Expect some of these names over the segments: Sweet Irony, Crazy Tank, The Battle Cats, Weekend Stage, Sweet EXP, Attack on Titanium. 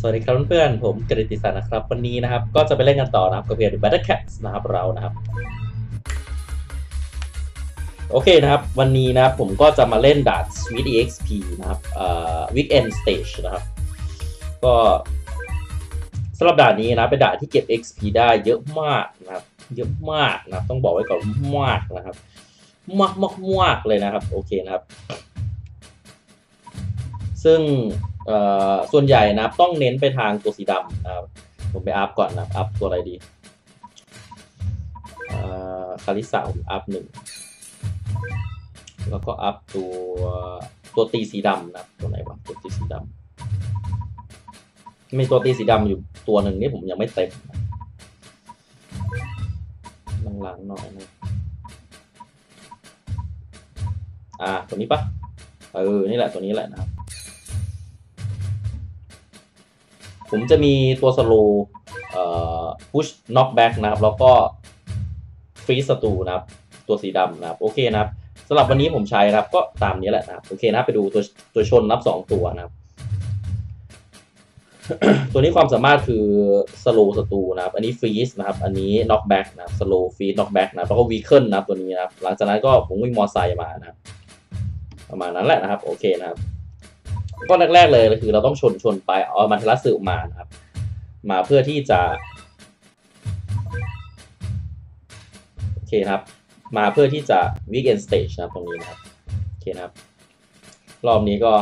สวัสดีครับเพื่อนๆผมกฤติศักดิ์นะครับวันนี้นะครับก็จะไปเล่นกันต่อนะครับกับเกม The Battle Cats นะครับเรานะครับโอเคนะครับวันนี้นะครับผมก็จะมาเล่นด่าน Sweet EXP นะครับWeekend Stage นะครับก็สำหรับด่านนี้นะเป็นด่านที่เก็บ XP ได้เยอะมากนะครับเยอะมากนะครับต้องบอกไว้ก่อนมากนะครับมากๆเลยนะครับโอเคนะครับซึ่งส่วนใหญ่นะครับต้องเน้นไปทางตัวสีดำนะครับผมไปอัพก่อนนะครับอัพตัวอะไรดีคาริสาผมอัพหนึ่งแล้วก็อัพตัวตีสีดำนะครับตัวไหนวะตัวตีสีดำมีตัวตีสีดำอยู่ตัวหนึ่งนี่ผมยังไม่เต็มหลังๆหน่อยนะตัวนี้ปะนี่แหละตัวนี้แหละนะครับผมจะมีตัวสโลว์พุชน็อกแบ็กนะครับแล้วก็ฟรีสตูนะครับตัวสีดำนะครับโอเคนะครับสำหรับวันนี้ผมใช้นะครับก็ตามนี้แหละนะครับโอเคนะไปดูตัวชนนับ2ตัวนะครับ ตัวนี้ความสามารถคือสโลว์สตูนะครับอันนี้ฟรีสนะครับอันนี้น็อกแบ็กนะครับสโลว์ฟรีสน็อกแบ็กนะครับแล้วก็วีเคิลนะครับตัวนี้นะครับหลังจากนั้นก็ผมวิ่งมอไซค์มานะครับประมาณนั้นแหละนะครับโอเคนะครับก็แรกๆเลยคือเราต้องชนไปเอามาเทลัสสืบมานะครับมาเพื่อที่จะโอเคครับมาเพื่อที่จะ Weekend Stage นะครับตรงนี้นะครับโอเคนะครับรอบนี้ก็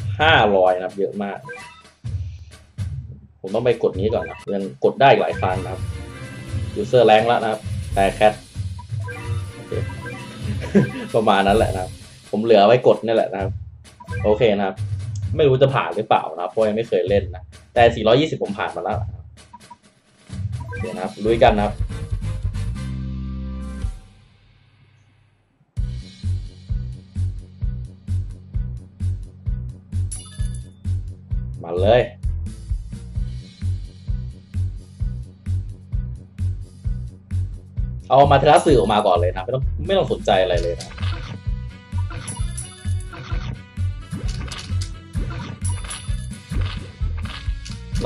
500นะครับเยอะมากผมต้องไปกดนี้ก่อนนะยังกดได้หลายครั้งนะครับ User Rank แล้วนะครับแต่แคทประมาณนั้นแหละนะครับผมเหลือไว้กดนี่แหละนะครับโอเคนะครับไม่รู้จะผ่านหรือเปล่านะเพราะยังไม่เคยเล่นนะแต่420ผมผ่านมาแล้วเดี๋ยวนะครับลุยกันนะครับมาเลยเอามาเทลัสสื่อออกมาก่อนเลยนะไม่ต้องสนใจอะไรเลยนะ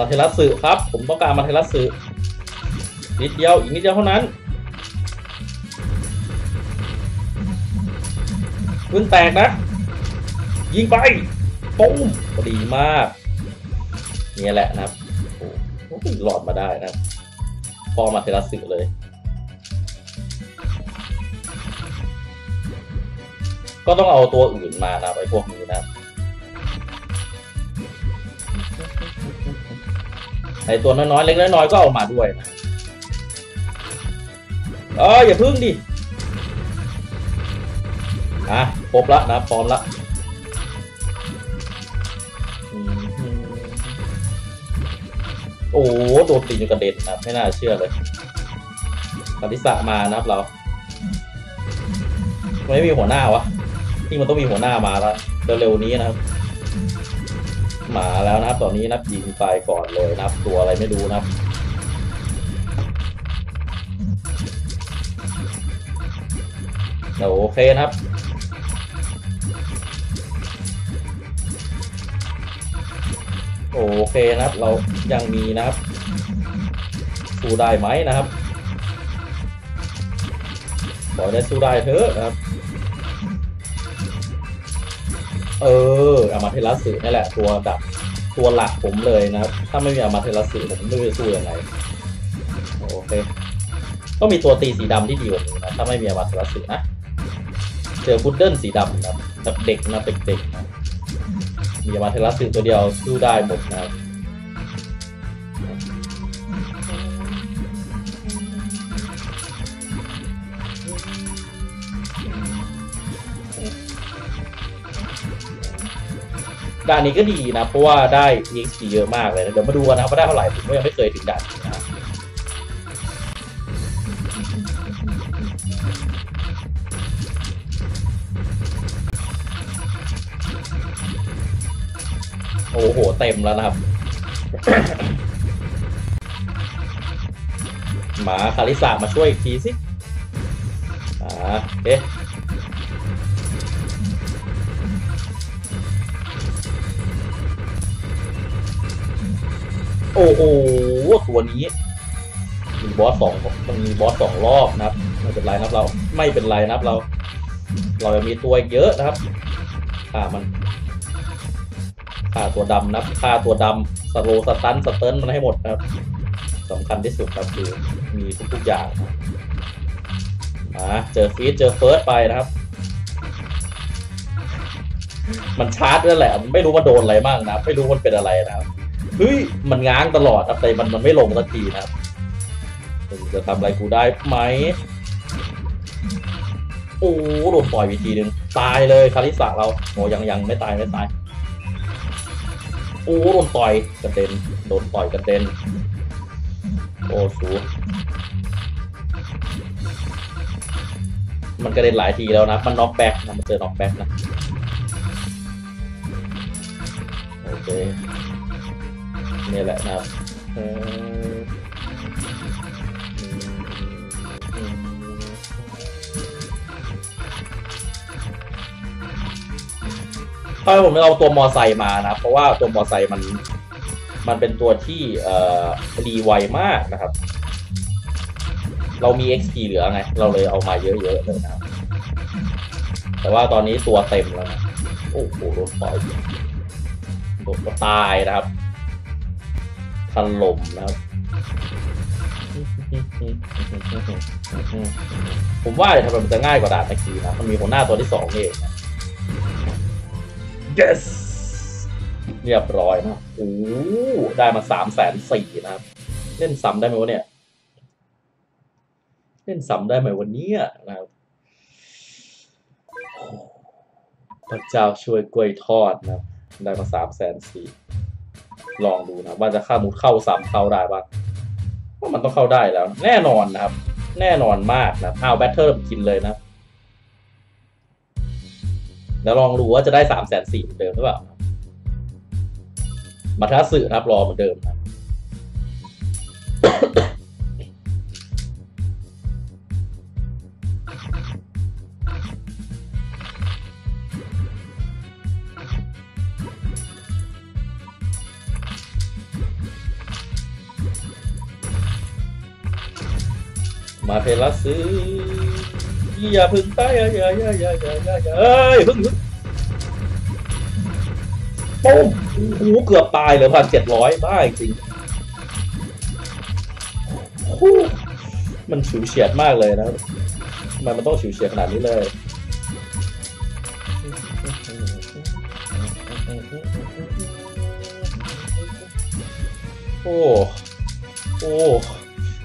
มาเทลัสสื่อครับผมต้องการมาเทลัสสื่อนิดเดียวอีกนิดเดียวเท่านั้นพื้นแตกนะยิงไปปุ้มดีมากนี่แหละนะครับโอ้โหหลอดมาได้นะพอมาเทลัสสื่อเลยก็ต้องเอาตัวอื่นมานะไอ้พวกนี้นะไอ้ตัวน้อยๆเล็กน้อยๆก็เอามาด้วยนะอย่าพึ่งดิครบละนะพร้อมละโอ้โดนตีจนกระเด็นนะไม่น่าเชื่อเลยปฏิสะมานะครับเราไม่มีหัวหน้าวะที่มันต้องมีหัวหน้ามาแล้วเร็วๆนี้นะครับมาแล้วนะครับตอนนี้นับยิงไปก่อนเลยนับตัวอะไรไม่รู้นะครับโอเคนะครับโอเคนะครับเรายังมีนะครับสู้ได้ไหมนะครับขอได้สู้ได้เถอะนะครับอามาเทลัสสึนี่แหละตัวดับตัวหลักผมเลยนะครับถ้าไม่มีอามาเทลัสสึผมไม่รู้จะสู้ยังไงโอเคก็มีตัวตีสีดำที่ดีกว่านี้นะถ้าไม่มีอามาเทลัสสึนะเจอพุดเดิ้ลสีดำนะครับเด็กๆนะเด็กๆนะมีอามาเทลัสสึตัวเดียวสู้ได้หมดนะครับด่านนี้ก็ดีนะเพราะว่าได้ EXP เยอะมากเลยนะเดี๋ยวมาดูกันนะครับว่าได้เท่าไหร่ผมก็ยังไม่เคยถึงด่านนี้นะโอ้โหเต็มแล้วนะครับ มาคาริสามาช่วยอีกทีสิ โอ้โหตัวนี้มีบอสสองมันมีบอสสองรอบนะครับไม่เป็นไรนะครับเราไม่เป็นไรนะครับเราจะมีตัวเยอะนะครับมันฆ่าตัวดำนะครับฆ่าตัวดำสโลสตันสเติร์นมันให้หมดนะครับสำคัญที่สุดครับคือมีทุกอย่างเจอฟีดเจอเฟิร์สไปนะครับมันชาร์จด้วยแหละไม่รู้ว่าโดนอะไรบ้างนะไม่รู้มันเป็นอะไรนะครับเฮ้ยมันง้างตลอดครับแต่มันไม่ลงสักทีนะครับจะทำอะไรกูได้ไหมโอ้โดนปล่อยไปทีนึงตายเลยคาริสะเราโอ้ยังไม่ตายโอ้โดนต่อยกระเด็นโดนต่อยกระเด็นโอ้สูมันกระเด็นหลายทีแล้วนะมันน็อกแบ็กนะมันเจอน็อกแบ็กนะโอเคนี่แหละนะครับถ้าผมไม่เอาตัวมอไซค์มานะเพราะว่าตัวมอไซค์มันเป็นตัวที่รีไวมากนะครับเรามี XP เหลือไงเราเลยเอามาเยอะๆเลยนะครับแต่ว่าตอนนี้ตัวเต็มแล้วนะโอ้โหโดนปล่อยโดนก็ตายนะครับถล่มนะครับผมว่าเดี๋ยวทำมันจะง่ายกว่าด่านตะกี้นะมันมีหัวหน้าตัวที่สองเองนะYes เรียบร้อยนะโอ้ได้มา340,000นะครับเล่นซ้ำได้ไหมวะเนี่ยเล่นซ้ำได้ไหมวันนี้นะครับพระเจ้าช่วยกล้วยทอดนะได้มา340,000ลองดูนะว่าจะค่ามุดเข้าซ้ำเข้าได้บ้างว่ามันต้องเข้าได้แล้วแน่นอนนะครับแน่นอนมากนะเอาแบตเตอร์กินเลยนะแล้วลองดูว่าจะได้340,000เหมือนเดิมหรือเปล่ามาท้าสื่อนะครับรอเหมือนเดิมนะ มาเพลาซื้ออย่าพึ่งตายอย่าเอ้ยพึ่งปุ้มโอ้เกือบตายเลย1,700บ้าจริงมันฉิวเฉียดมากเลยนะมันต้องฉิวเฉียดขนาดนี้เลยโอ้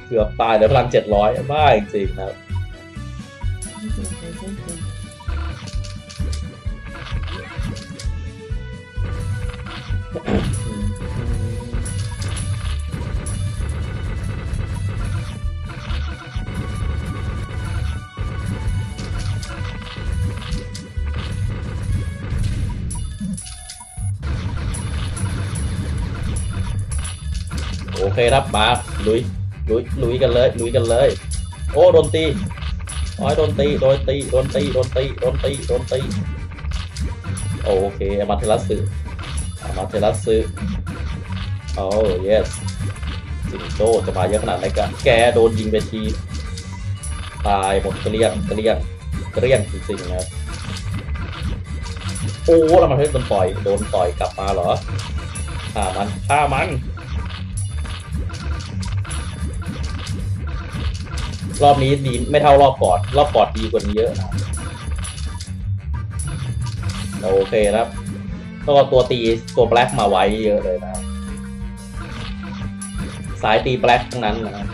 เกือบตายเลย1,700บ้าจริงนะโอเคครับมาลุยกันเลยโอ้โดนตีโดนตีโอเคอามาเทลัสซึโอ้ yes สิงโตจะมาเยอะขนาดไหนกันแกโดนยิงไปทีตายหมดเกลี้ยงจริงๆนะโอ้เรามาเทลัสโดนต่อยกลับมาเหรอฆ่ามันรอบนี้ดีไม่เท่ารอบก่อนดีกว่านี้เยอะนะโอเคครับต้องเอาตัวตีตัวแบล็กมาไว้เยอะเลยนะสายตีแบล็กทั้งนั้นนะ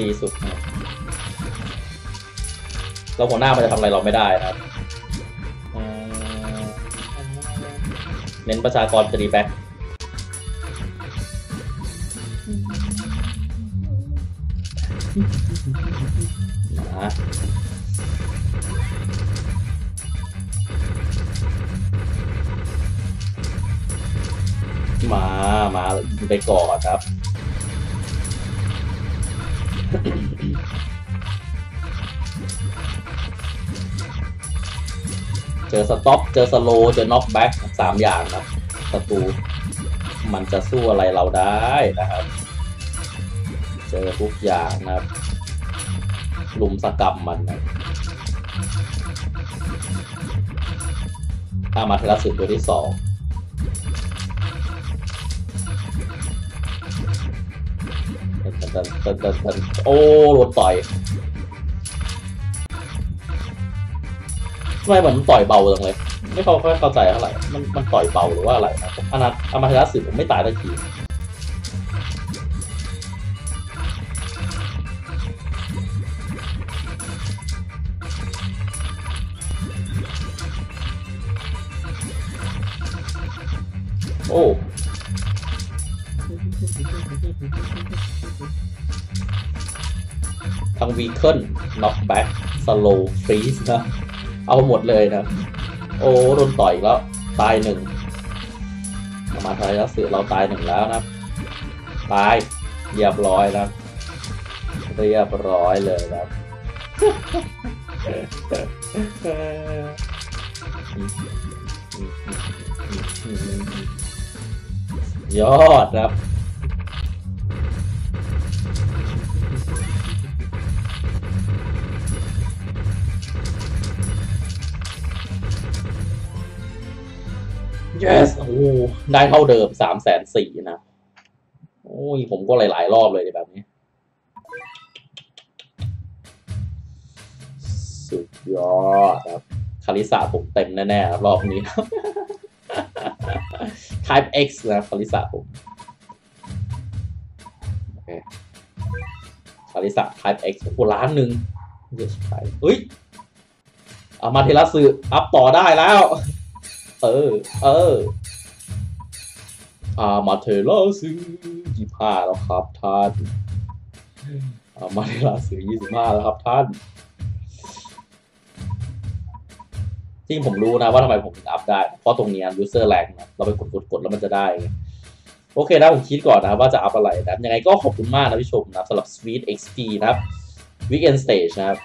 ดีสุดนะเราหัวหน้ามันจะทำอะไรเราไม่ได้ครับเน้นประชากรจะดีแบล็กนะมาไปก่อนครับ เจอสต็อปเจอสโลว์เจอน็อกแบ็ก3อย่างครับศัตรู มันจะสู้อะไรเราได้นะครับเจอทุกอย่างนะครับลุมสกัดมันนะมาเทราสึตัวที่สองโอ้โดนต่อยทำไมเหมือนต่อยเบาจังเลยไม่เข้าใจเท่าไหร่มันต่อยเบาหรือว่าอะไรนะอนาอามาเทราสึผมไม่ตายสักทีโอ้ทั้งวีเคิลน็อกแบ็กสโลว์ฟรีสนะเอาหมดเลยนะโอ้โดนต่อยแล้วตายหนึ่งมาทายลักษณ์เราตายหนึ่งแล้วนะตายเรียบร้อยนะเรียบร้อยเลยนะยอดครับYes โอ้ได้เท่าเดิม340,000นะโอ้ยผมก็หลายรอบเลยแบบนี้สุดยอดครับคาริสาผมเต็มแน่ๆรอบนี้ Type X นะคาริสาผมโอเคคาริสา Type X โอ้1,000,000เยอะไปเฮ้ยเอามาเทราสึอัพต่อได้แล้วอามาเทราสึ25แล้วครับท่านอามาเทราสึ25แล้วครับท่านจริงผมรู้นะว่าทำไมผมถึงอัพได้เพราะตรงนี้ยูเซอร์แรงนะเราไปกดแล้วมันจะได้โอเคนะผมคิดก่อนนะว่าจะอัพอะไรนะยังไงก็ขอบคุณมากนะผู้ชมนะสำหรับ Sweet EXP นะครับ Weekend Stage นะครับ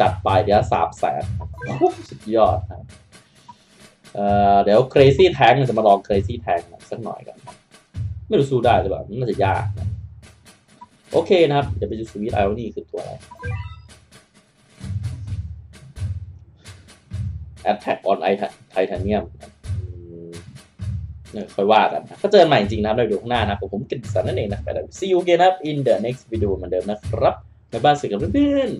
จัดไปเดี๋ยว300,000สุดยอดนะเดี๋ยว Crazy Tank จะมาลอง Crazy Tank สักหน่อยกันไม่รู้สู้ได้หรือเปล่าน่าจะยากนะโอเคนะครับเดี๋ยวไปดู Sweet Irony คือตัวอะไร Attack on Titanium เนี่ยค่อยว่ากันนะถ้าเจอใหม่จริงนะครับในวิดีโอข้างหน้านะผมกินสันนั่นเองนะไปแล้ว See you again up in the next video เหมือนเดิมนะครับบ๊ายบายสวัสดีครับเพื่อน